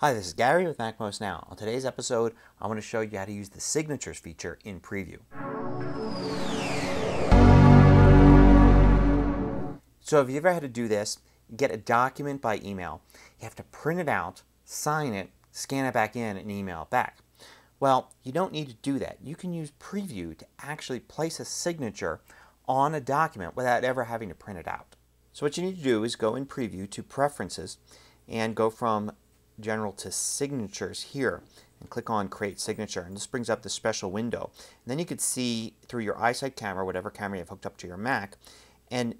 Hi, this is Gary with MacMost Now. On today's episode, I want to show you how to use the signatures feature in Preview. So if you've ever had to do this, you get a document by email. You have to print it out, sign it, scan it back in, and email it back. Well, you don't need to do that. You can use Preview to actually place a signature on a document without ever having to print it out. So what you need to do is go in Preview to Preferences and go from General to Signatures here and click on Create Signature, and this brings up the special window. And then you could see through your Eyesight camera, whatever camera you have hooked up to your Mac, and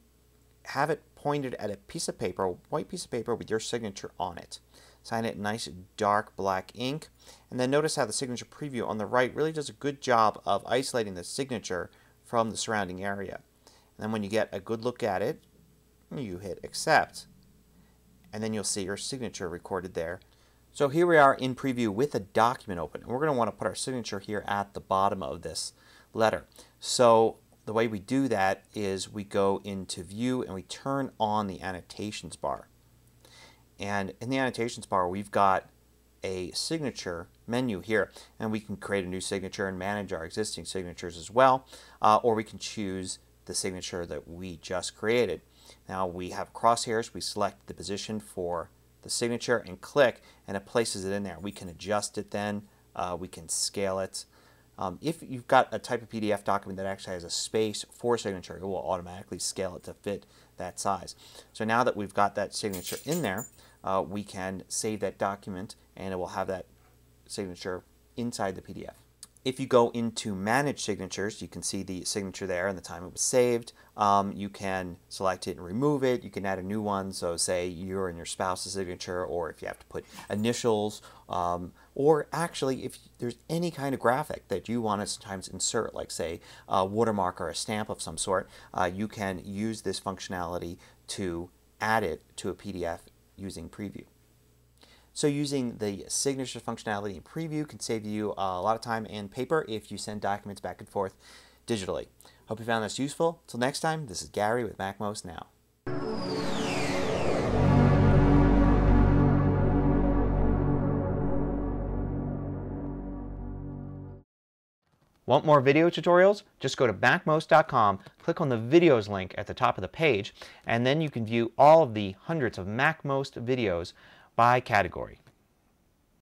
have it pointed at a piece of paper, a white piece of paper with your signature on it. Sign it in nice dark black ink, and then notice how the signature preview on the right really does a good job of isolating the signature from the surrounding area. And then when you get a good look at it, you hit Accept, and then you'll see your signature recorded there. So here we are in Preview with a document open, and we're going to want to put our signature here at the bottom of this letter. So the way we do that is we go into View and we turn on the annotations bar. And in the annotations bar we've got a signature menu here, and we can create a new signature and manage our existing signatures as well, or we can choose the signature that we just created. Now we have crosshairs. We select the position for the signature and click, and it places it in there. We can adjust it then. We can scale it. If you've got a type of PDF document that actually has a space for signature, it will automatically scale it to fit that size. So now that we've got that signature in there, we can save that document and it will have that signature inside the PDF. If you go into Manage Signatures, you can see the signature there and the time it was saved. You can select it and remove it. You can add a new one, so say your and your spouse's signature, or if you have to put initials, or actually if there's any kind of graphic that you want to sometimes insert, like say a watermark or a stamp of some sort, you can use this functionality to add it to a PDF using Preview. So using the signature functionality in Preview can save you a lot of time and paper if you send documents back and forth digitally. Hope you found this useful. Till next time, this is Gary with MacMost Now. Want more video tutorials? Just go to MacMost.com, click on the videos link at the top of the page, and then you can view all of the hundreds of MacMost videos by category.